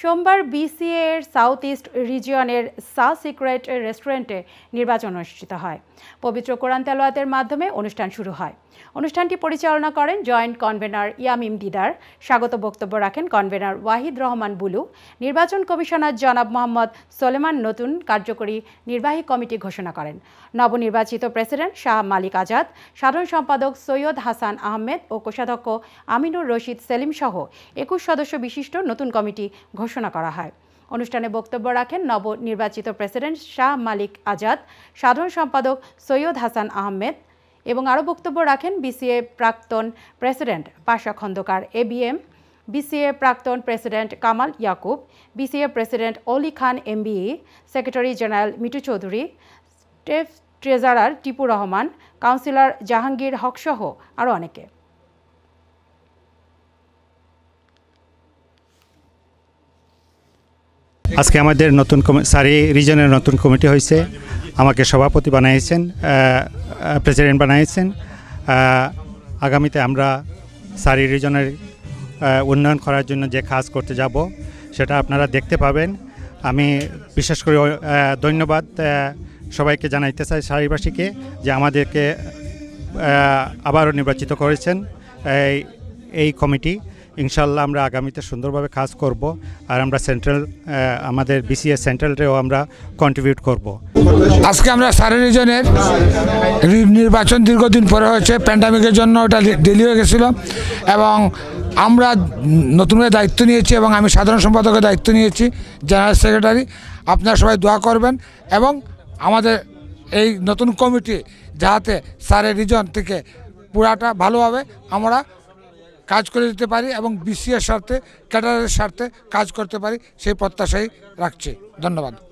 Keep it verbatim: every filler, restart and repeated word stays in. সোমবার বিসিএ এর south east রিজিয়নের সা সিক্রেট রেস্টুরেন্টে নির্বাচন অনুষ্ঠিত হয়। পবিত্র কোরআন তেলাওয়াতের মাধ্যমে অনুষ্ঠান শুরু হয়। অনুষ্ঠানটি পরিচালনা করেন জয়েন্ট কনভেনর ইয়ামিম দিদার, স্বাগত বক্তব্য রাখেন কনভেনর ওয়াহিদ রহমান বুলু। নির্বাচন কমিশনার জনাব মোহাম্মদ সোলেমান নতুন কার্যকরী নির্বাহী কমিটি ঘোষণা করেন। নবনির্বাচিত প্রেসিডেন্ট শাহ মালিক আজাদ, সাধারণ সম্পাদক সৈয়দ হাসান আহমেদ ও কোষাধ্যক্ষ আমিনুর রশিদ সেলিম সহ একুশ সদস্য বিশিষ্ট নতুন কমিটি ঘোষণা করা হয়। অনুষ্ঠানে বক্তব্য রাখেন নবনির্বাচিত প্রেসিডেন্ট শাহ মালিক আজাদ, সাধারণ সম্পাদক সৈয়দ হাসান আহমেদ এবং আরও বক্তব্য রাখেন বিসিএ প্রাক্তন president Pasha Khandakar ABM, BCA প্রাক্তন president Kamal Yakub, BCA president Oli Khan MBA, secretary general Mitu Chowdhury, staff treasurer Tipu Rahman, councillor Jahangir হকসহ আরও অনেকে। আজকে আমাদের নতুন সারি রিজনের নতুন কমিটি হয়েছে। আমাকে সভাপতি বানিয়েছেন, প্রেসিডেন্ট বানিয়েছেন। আগামীতে আমরা সারি রিজনের উন্নয়ন করার জন্য যে কাজ করতে যাব সেটা আপনারা দেখতে পাবেন। আমি বিশেষ করে ধন্যবাদ সবাইকে জানাইতে চাই, সারিবাসীকে, যে আমাদেরকে আবারও নির্বাচিত করেছেন এই এই কমিটি। ইনশাল্লাহ আমরা আগামীতে সুন্দরভাবে কাজ করব, আর আমরা সেন্ট্রাল আমাদের বিসিএ সেন্ট্রালেও আমরা কন্ট্রিবিউট করব। আজকে আমরা সারা রিজনের নির্বাচন দীর্ঘদিন পরে হয়েছে, প্যান্ডামিকের জন্য ওটা ডিলে হয়ে গেছিলো, এবং আমরা নতুন করে দায়িত্ব নিয়েছি এবং আমি সাধারণ সম্পাদকের দায়িত্ব নিয়েছি, জেনারেল সেক্রেটারি। আপনারা সবাই দোয়া করবেন এবং আমাদের এই নতুন কমিটি যাতে সারা রিজন থেকে পুরাটা ভালোভাবে আমরা কাজ করে দিতে পারি এবং বিসিএর স্বার্থে ক্যাডারের স্বার্থে কাজ করতে পারি, সেই প্রত্যাশাই রাখছি। ধন্যবাদ।